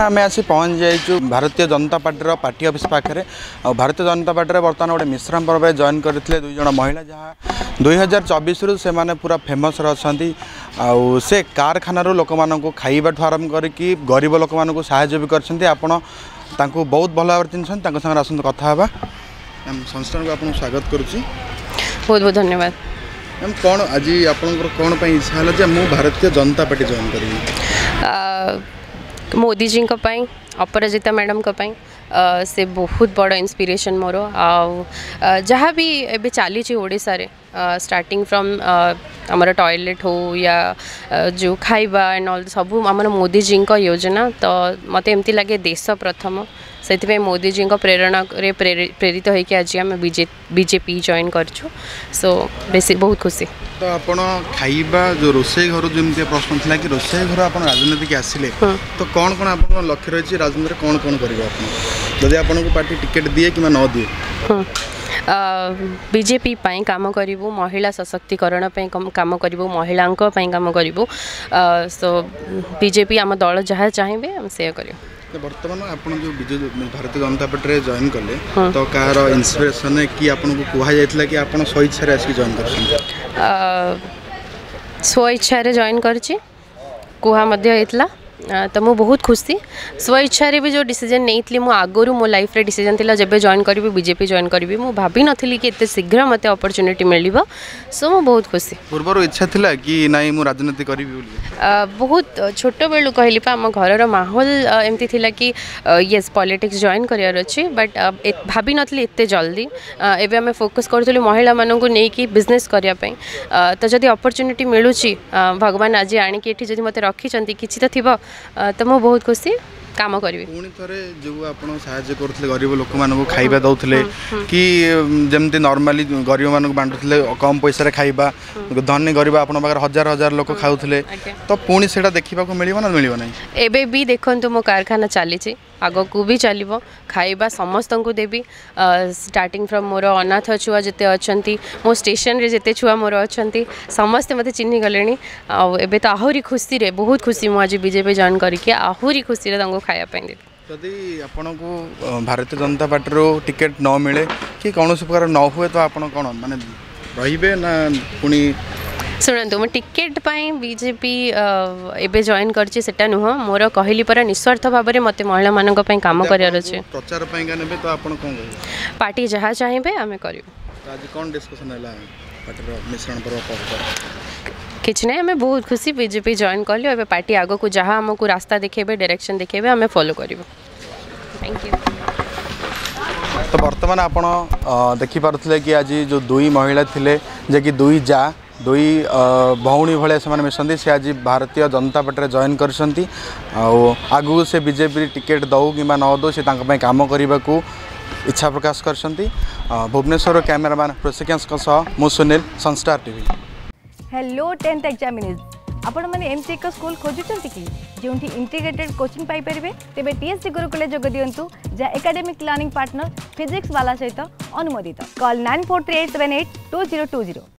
आम आसी पहुँच जाइचु Bharatiya Janata party party office पाखे। भारतीय जनता पार्टी बर्तमान गोटे मिश्राम पर्व जॉइन करते दुईज महिला जहाँ 2024 रु से पूरा फेमस अच्छा से कारखानु लोक मूँ खाइबा आरंभ करके गरीब लोक मूँ साहय भी करूँ बहुत भल भाव चिन्ह आसत कथा संस्थान को आपको स्वागत करुच्ची। बहुत बहुत धन्यवाद मैम। कौन आज आप कौन इच्छा है मुझे भारतीय जनता पार्टी जॉइन करी? मोदी जी अपराजिता मैडम का पाई से बहुत बड़ा इंस्पिरेशन मोर जहाँ भी एबे चली ओडिशारे स्टार्टिंग फ्रॉम आमर टॉयलेट हो या जो खाइबा एंड ऑल सब आमर मोदी जी का योजना तो मत एमती लगे देश प्रथम से मोदी जी प्रेरणा प्रेरित तो होकर आज आम बीजेपी जॉइन करछु। सो बेसी बहुत खुशी। तो आपण खाइबा जो रोसई घर जमी प्रश्न था कि रोसई घर आप राजनीति की आसिले तो कौन कौन आप लक्ष्य रही राजनीति कौन कौन कर पार्टी टिकेट दिए कि न दिए? बीजेपी पाई काम करूँ, महिला सशक्तिकरण काम करूँ, महिला काम करूँ। सो बीजेपी आम दल जहाँ चाहिए आम से कर। बर्तमान आप जो भारतीय जनता पार्टी जॉइन कले तो कहार इंस्पिरेशन कि आपको कहला कि आप स्वेच्छार आसिक जॉइन कर? स्वेच्छार जॉइन करछि कहला तो मुझे बहुत खुशी। स्वेच्छार भी जो डिसीजन नहीं मो आगुरी मो लाइफ रे डिसीजन थी जब जॉइन करी बीजेपी जॉइन करी मुझे भाभी नी कि एत शीघ्र मत अपॉर्चुनिटी मिल। सो मुझे बहुत खुशी। पूर्व इच्छा था कि नाई मुझे राजनीति करी? बहुत छोट बेलू कहली पा आम घर माहौल एमती था कि येस पॉलिटिक्स जॉइन करार अच्छे बट भाभी नी एत जल्दी एवं आम फोकस करूँ महिला मानू नहीं बिजनेस करने तो जब अपॉर्चुनिटी मिलू भगवान आज आनिकी मत रखी किसी तो थी तो मुझे बहुत खुशी काम करी। पुणी थे जो आप साहय करते गरीब लोक मूँ खाइबा दौले कि जमी नॉर्मली गरीब मानक बांटुले कम पैसा खाइबा धनी गरीब आप हजार हजार लोक खाऊले तो पुणी से देखा मिलना मिल ना? एबे भी देखो मो कारखाना चली आगकू भी चलो खाइबा समस्त को देवी स्टार्टिंग फ्रम मोर अनाथ छुआ जिते अच्छा मो स्टेशन रे जिते छुआ मोर अच्छा समस्ते मत चिन्ह गले आबे तो आहरी खुशी रे बहुत खुशी मुझे बीजेपी जॉइन करके आहरी खुशी खाया देवी। यदि आपको भारतीय जनता पार्टी टिकेट न मिले कि कौन प्रकार न हुए तो आप कौन माने रहिबे ना पुणी? शुणु मो टिकेट पाई बीजेपी एबे जॉइन करछि सेटा नुह मोर कहली पर निस्वार्थ भाव में मत महिला मानन को पई काम करियार अछि। प्रचार पई का नेबे तो आपन कोन पार्टी जहां चाहिबे आमे करियो। आज कोन डिस्कशन हला पार्टी रो मिश्रण पर किछ नै आमे बहुत खुशी बीजेपी जॉइन करलियो एबे पार्टी आगो को जहां हमकु रास्ता देखेबे डायरेक्शन देखेबे आमे फॉलो करिवो। Thank you. तो वर्तमान आपण देखि परथले कि आज जो दुई महिला थिले जे कि दुई जा दुई भौणी भाई से मिशंती से आज भारतीय जनता पार्टी जॉइन करछंती आगु से बीजेपी टिकेट दऊ कि न दऊ से काम करने को इच्छा प्रकाश करछंती। भुवनेश्वर कैमरामैन प्रशिक्षक मु Sunil Sunstar TV. Hello 10th examinees आपण माने एमसी एक स्कूल खोजुचंती कि जोंठी इंटीग्रेटेड कोचिंग पाई परबे तेबे टीएससी गुरुकुल जोग दियंतु जा एकेडमिक लर्निंग पार्टनर फिजिक्स वाला सहित अनुमोदित। कॉल 9438782020।